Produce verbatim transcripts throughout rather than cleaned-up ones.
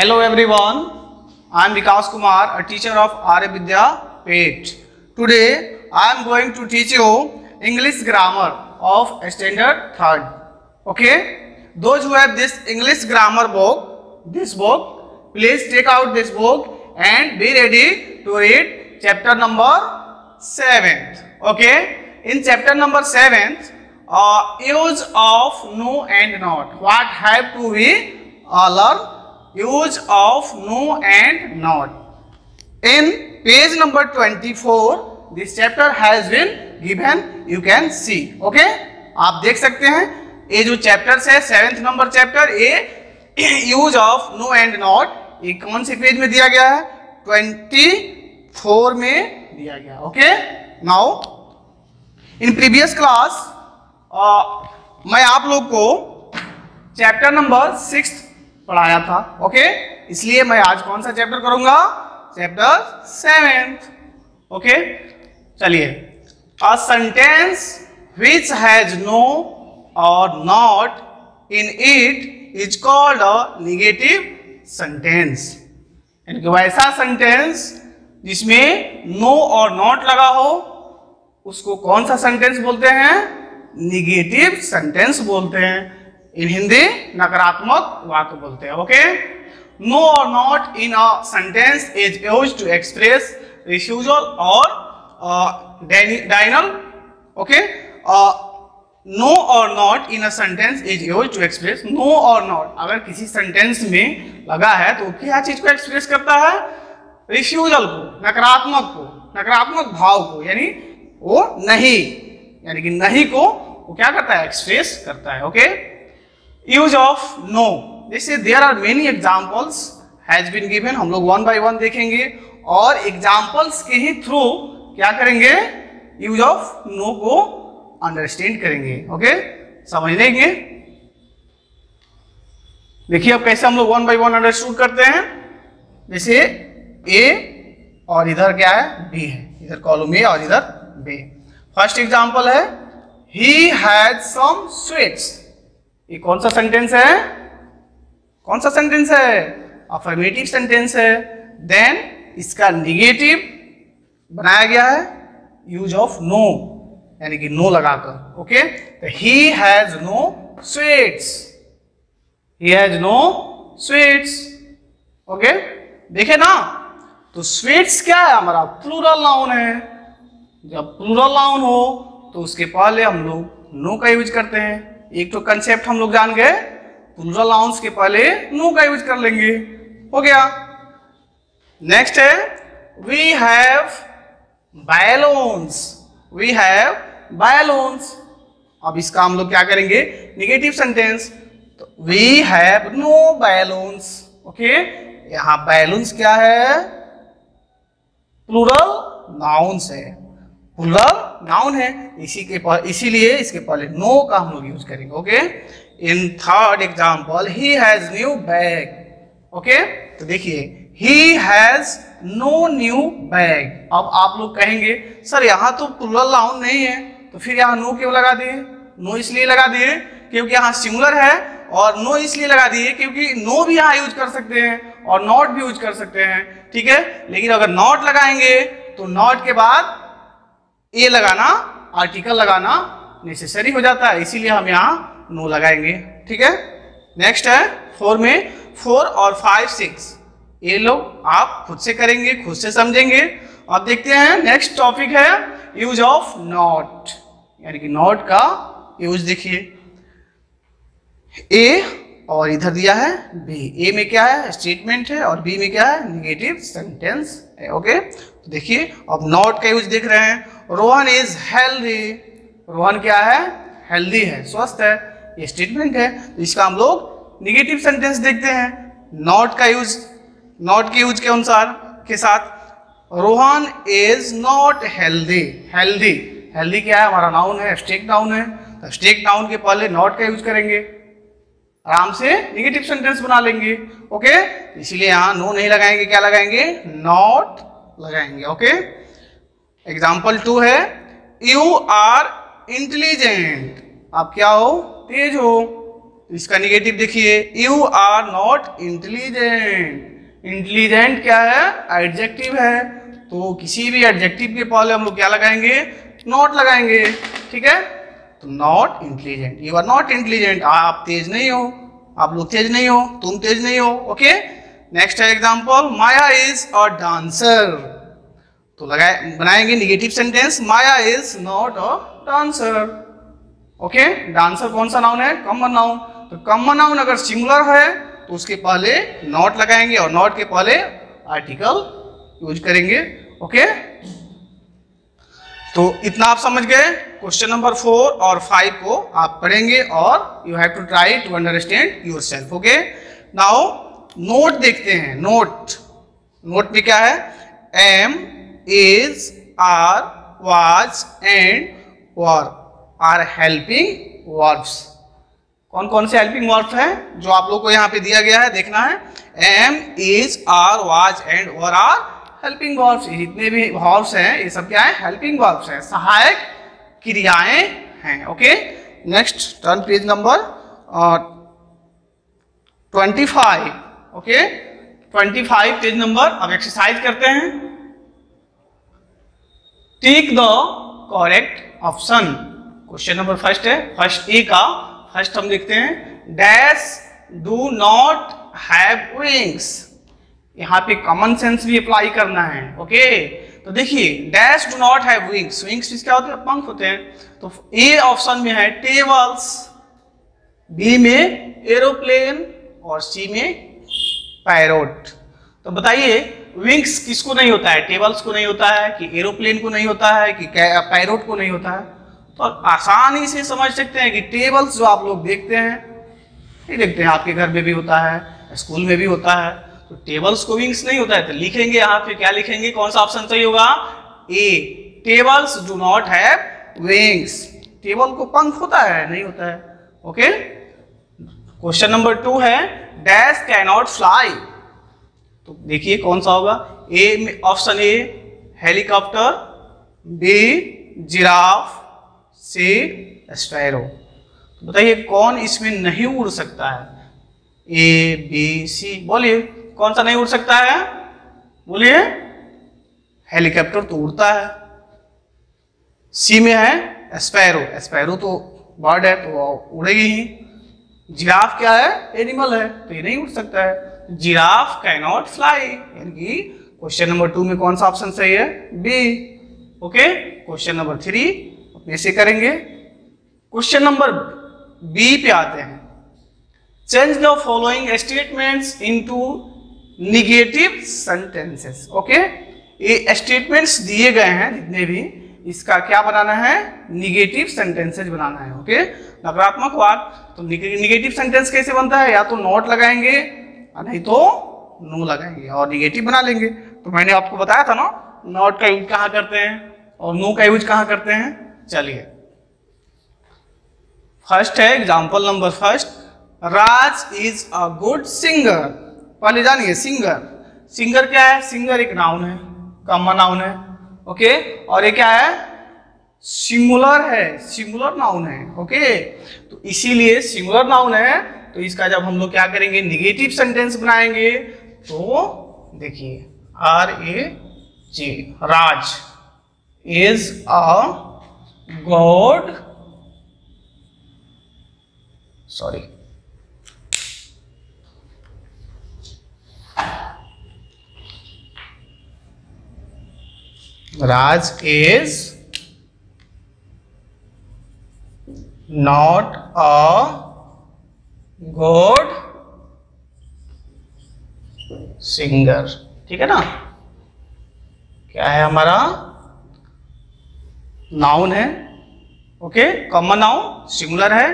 Hello everyone, I am Vikas Kumar, a teacher of Arya Vidyapith. Today I am going to teach you English grammar of standard third. Okay? Those who have this English grammar book, this book, please take out this book and be ready to read chapter number seventh. Okay? In chapter number seventh, uh, use of no and not. What have to we learn? Use of no and not. In page number twenty-four this chapter has been given, you can see. Okay, आप देख सकते हैं ये जो chapters है, seventh number chapter ये use of no and not ये कौन से पेज में दिया गया है? twenty-four में दिया गया. Okay, now in previous class मैं आप लोग को चैप्टर नंबर सिक्स्थ पढ़ाया था. ओके, इसलिए मैं आज कौन सा चैप्टर करूंगा? Chapter seventh. ओके, चलिए. A sentence which has no और not in it is called a negative sentence. यानी कि वैसा सेंटेंस जिसमें नो और नॉट लगा हो उसको कौन सा सेंटेंस बोलते हैं? नेगेटिव सेंटेंस बोलते हैं. इन हिंदी नकारात्मक वाक्य बोलते हैं. ओके, नो और not in a sentence is used to express refusal और डायनल. ओके, नो और not in a sentence is used to express. No और नॉट अगर किसी सेंटेंस में लगा है तो क्या चीज को एक्सप्रेस करता है? रिफ्यूजल को, नकारात्मक को, नकारात्मक भाव को, यानी वो नहीं, यानी कि नहीं को वो क्या करता है? एक्सप्रेस करता है. ओके, यूज ऑफ नो, जैसे there are many examples has been given, हम लोग वन बाय वन देखेंगे और एग्जाम्पल्स के ही थ्रू क्या करेंगे? यूज ऑफ नो को अंडरस्टैंड करेंगे. ओके, समझ लेंगे. देखिए अब कैसे हम लोग वन बाय वन अंडरस्टूड करते हैं. जैसे ए और इधर क्या है? बी है. इधर कॉलम ए और इधर बी. फर्स्ट एग्जाम्पल है ही हैड सम स्वीट्स. ये कौन सा सेंटेंस है? कौन सा सेंटेंस है? अफर्मेटिव सेंटेंस है. देन इसका निगेटिव बनाया गया है यूज ऑफ नो, यानी कि नो लगाकर. ओके, तो he has no sweets, he has no sweets. Okay, देखे ना, तो स्वीट्स क्या है? हमारा प्लूरल नाउन है. जब प्लूरल नाउन हो तो उसके पहले हम लोग नो का यूज करते हैं. एक तो कंसेप्ट हम लोग जान गए, प्लूरल नाउन्स के पहले नो का यूज कर लेंगे. हो गया. नेक्स्ट है we have balloons. We have balloons. अब इसका हम लोग क्या करेंगे? Negative sentence. तो we have no balloons. Okay, यहाँ बैलून्स क्या है? प्लूरल नाउन्स है, प्लूरल नाउन है, इसी के इसीलिए इसके पहले नो का हम लोग यूज करेंगे. Okay, in third example he has new bag. Okay, तो देखिए he has no new bag. अब आप लोग कहेंगे सर यहाँ तो प्लूरल नाउन नहीं है तो फिर यहाँ नो क्यों लगा दिए? नो इसलिए लगा दिए क्योंकि यहाँ सिंगुलर है और नो इसलिए लगा दिए क्योंकि नो भी यहाँ यूज कर सकते हैं और नॉट भी यूज कर सकते हैं. ठीक है, लेकिन अगर नॉट लगाएंगे तो नॉट के बाद ये लगाना, आर्टिकल लगाना नेसेसरी हो जाता है, इसीलिए हम यहाँ नो लगाएंगे. ठीक है, नेक्स्ट है फोर में फोर और फाइव सिक्स ये लोग आप खुद से करेंगे, खुद से समझेंगे. अब देखते हैं नेक्स्ट टॉपिक है यूज ऑफ नॉट, यानी कि नॉट का यूज. देखिए ए और इधर दिया है बी. ए में क्या है? स्टेटमेंट है और बी में क्या है? नेगेटिव सेंटेंस है. ओके, देखिए अब नॉट का यूज देख रहे हैं. Rohan is healthy. रोहन क्या है? हेल्दी है, स्वस्थ है. ये स्टेटमेंट है, इसका हम लोग नेगेटिव सेंटेंस देखते हैं. नॉट का यूज, नॉट के यूज के अनुसार के साथ Rohan is not healthy. Healthy healthy क्या है? हमारा नाउन है, एब्स्ट्रैक्ट नाउन है, तो एब्स्ट्रैक्ट नाउन के पहले नॉट का यूज करेंगे, आराम से नेगेटिव सेंटेंस बना लेंगे. ओके, इसीलिए यहाँ नो नहीं लगाएंगे, क्या लगाएंगे? नॉट लगाएंगे. ओके, एग्जाम्पल टू है यू आर इंटेलिजेंट. आप क्या हो? तेज हो. इसका निगेटिव देखिए, you are not intelligent. Intelligent क्या है? एडजेक्टिव है, तो किसी भी एडजेक्टिव के पहले हम लोग क्या लगाएंगे? नॉट लगाएंगे। ठीक है, तो not intelligent, you are not intelligent. आप तेज नहीं हो, आप लोग तेज नहीं हो, तुम तेज नहीं हो। ओके, नेक्स्ट है example, Maya is a dancer. तो लगाए बनाएंगे negative sentence, Maya is not a dancer. Okay, dancer कौन सा नाउन है? Common noun. तो कॉमन नाउन अगर सिंगुलर है तो उसके पहले नॉट लगाएंगे और नॉट के पहले आर्टिकल यूज करेंगे। ओके, तो इतना आप समझ गए। क्वेश्चन नंबर फोर और फाइव को आप पढ़ेंगे और you have to try to understand yourself. Okay, now note देखते हैं। नोट नोट में क्या है? Am, is, are, was and were are helping verbs. कौन कौन से हेल्पिंग वर्ब्स हैं जो आप लोग को यहाँ पे दिया गया है, देखना है। Am, is, are, was and were are helping verbs. जितने भी वर्ब्स हैं ये सब क्या है? हेल्पिंग वर्ब्स हैं, सहायक क्रियाएं हैं। Okay, next turn page number twenty five okay twenty five page number. अब एक्सरसाइज करते हैं। Tick the correct option. Question number first है, फर्स्ट ए का फर्स्ट हम देखते हैं, dash do not have wings. यहाँ पे कॉमन सेंस भी अप्लाई करना है। ओके, तो देखिए dash do not have wings, wings क्या होते हैं? पंख होते हैं। तो ए ऑप्शन में है टेबल्स, बी में एरोप्लेन और सी में पैरोट। तो बताइए विंग्स किसको नहीं होता है? टेबल्स को नहीं होता है, कि एरोप्लेन को नहीं होता है, कि पैरोट को नहीं होता है। तो आसानी से समझ सकते हैं कि टेबल्स जो आप लोग देखते हैं, ये देखते हैं आपके घर में भी होता है, स्कूल में भी होता है, तो टेबल्स को विंग्स नहीं होता है। तो लिखेंगे यहाँ पे, क्या लिखेंगे? कौन सा ऑप्शन सही होगा? A, tables do not have wings. Table को पंख होता है? नहीं होता है। ओके, क्वेश्चन नंबर टू है, डैश कैन नॉट फ्लाई। तो देखिए कौन सा होगा? ए में option A helicopter, B giraffe, C sparrow. तो बताइए कौन इसमें नहीं उड़ सकता है? ए, बी, सी, बोलिए कौन सा नहीं उड़ सकता है? बोलिए, हेलीकॉप्टर तो उड़ता है, सी में है स्पैरो, स्पैरो तो बर्ड है तो उड़ेगी ही, जिराफ क्या है? एनिमल है तो ये नहीं उड़ सकता है, जिराफ कैन नॉट फ्लाई। यानी कि क्वेश्चन नंबर टू में कौन सा ऑप्शन सही है? B. Okay, question number three ऐसे करेंगे। क्वेश्चन नंबर बी पे आते हैं, change the following statements into negative sentences. Okay, ये स्टेटमेंट्स दिए गए हैं जितने भी, इसका क्या बनाना है? निगेटिव सेंटेंसेस बनाना है। ओके, नकारात्मक वाक्य। तो निगेटिव सेंटेंस कैसे बनता है? या तो नॉट लगाएंगे या नहीं तो नो लगाएंगे और निगेटिव बना लेंगे। तो मैंने आपको बताया था ना, नॉट का यूज कहाँ करते हैं और नो का यूज कहाँ करते हैं। चलिए, फर्स्ट है example number first, Raj is a good singer. पहले जानिए सिंगर, सिंगर क्या है? सिंगर एक नाउन है, कॉमन नाउन है। ओके, और ये क्या है? सिंगुलर है, सिंगुलर नाउन है। ओके, तो इसीलिए सिंगुलर नाउन है, तो इसका जब हम लोग क्या करेंगे? निगेटिव सेंटेंस बनाएंगे। तो देखिए, R A G, Raj is a god sorry Raj is not a god singer. ठीक है ना, क्या है? हमारा नाउन है। ओके, कॉमन नाउन, सिंगुलर है,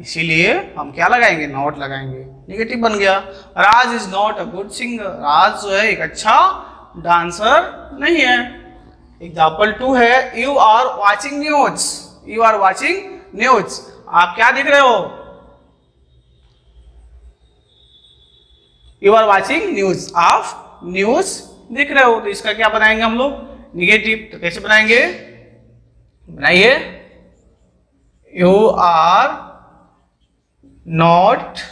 इसीलिए हम क्या लगाएंगे? नॉट लगाएंगे। निगेटिव बन गया, Raj is not a good singer. Raj जो है एक अच्छा डांसर नहीं है। एग्जाम्पल टू है, you are watching news. You are watching news, आप क्या देख रहे हो? यू आर वाचिंग न्यूज, आप न्यूज देख रहे हो। तो इसका क्या बनाएंगे हम लोग? निगेटिव। तो कैसे बनाएंगे? बनाइए, you are not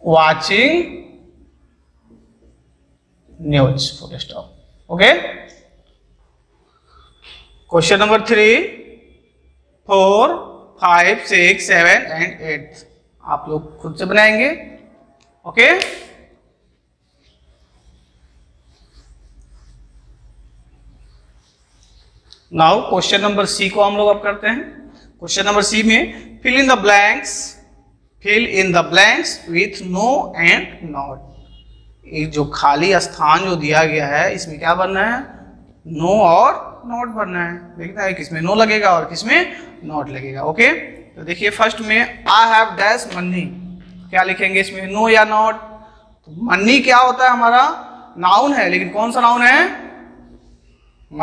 watching news. Full stop. Okay. Question number three, four, five, six, seven and eight. आप लोग खुद से बनाएंगे. Okay okay? Now question number C को हम लोग अब करते हैं. क्वेश्चन नंबर सी में fill in the blanks, fill in the blanks with no and not. ये जो खाली स्थान जो दिया गया है इसमें क्या बनना है, नो और नॉट बनना है. देखना है किसमें नो लगेगा और किसमें नॉट लगेगा. Okay okay? तो देखिए फर्स्ट में आई हैव डैश मनी, क्या लिखेंगे इसमें, नो या नॉट. मनी क्या होता है, हमारा नाउन है, लेकिन कौन सा नाउन है,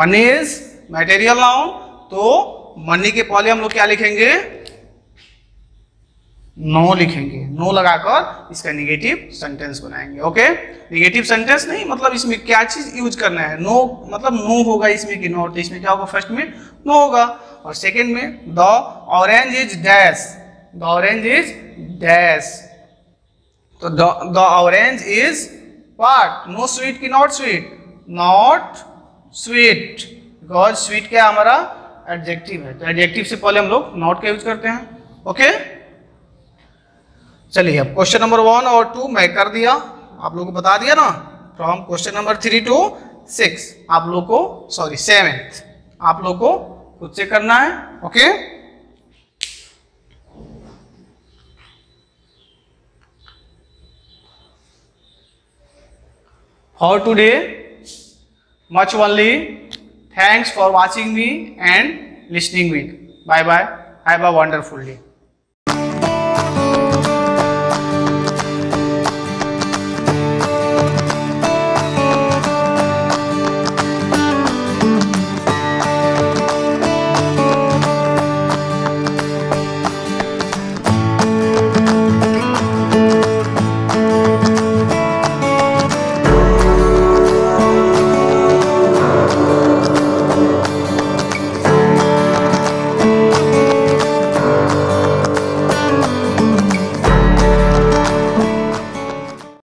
मनी इज मटेरियल नाउन. तो मनी के पहले हम लोग क्या लिखेंगे, नो लिखेंगे. नो लगाकर इसका नेगेटिव सेंटेंस बनाएंगे. ओके नेगेटिव सेंटेंस नहीं, मतलब इसमें क्या चीज यूज करना है, नो मतलब नो होगा इसमें कि नॉट. इसमें क्या होगा, फर्स्ट में नो होगा और सेकंड में the orange is dash, the orange is dash. तो the orange is what, no sweet की not sweet, not sweet. Because sweet क्या हमारा एडजेक्टिव है, तो एडजेक्टिव से पहले हम लोग नॉट का यूज करते हैं. ओके चलिए अब क्वेश्चन नंबर वन और टू मैं कर दिया, आप लोगों को बता दिया ना. From question number three to six आप लोग को, सॉरी सेवेंथ, आप लोग को खुद से करना है. Okay For today, much only. Thanks for watching me and listening me. Bye bye. Have a wonderful day.